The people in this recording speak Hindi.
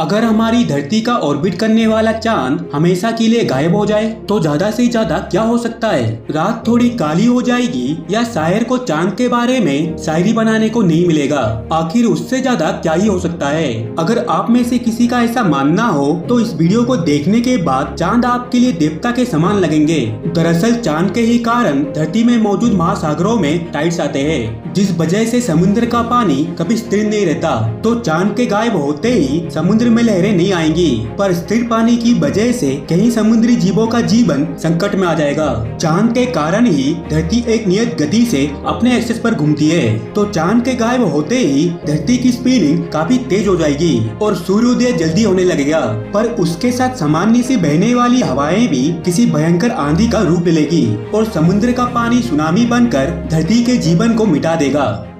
अगर हमारी धरती का ऑर्बिट करने वाला चांद हमेशा के लिए गायब हो जाए तो ज्यादा से ज्यादा क्या हो सकता है? रात थोड़ी काली हो जाएगी या शायर को चांद के बारे में शायरी बनाने को नहीं मिलेगा। आखिर उससे ज्यादा क्या ही हो सकता है? अगर आप में से किसी का ऐसा मानना हो तो इस वीडियो को देखने के बाद चांद आपके लिए देवता के समान लगेंगे। दरअसल चांद के ही कारण धरती में मौजूद महासागरों में टाइड्स आते हैं, जिस वजह से समुद्र का पानी कभी स्थिर नहीं रहता। तो चांद के गायब होते ही समुद्र में लहरें नहीं आएंगी, पर स्थिर पानी की वजह से कई समुद्री जीवों का जीवन संकट में आ जाएगा। चांद के कारण ही धरती एक नियत गति से अपने एक्सेस पर घूमती है, तो चांद के गायब होते ही धरती की स्पिनिंग काफी तेज हो जाएगी और सूर्योदय जल्दी होने लगेगा। पर उसके साथ सामान्य से बहने वाली हवाएं भी किसी भयंकर आंधी का रूप ले लेगी और समुद्र का पानी सुनामी बनकर धरती के जीवन को मिटा देगा।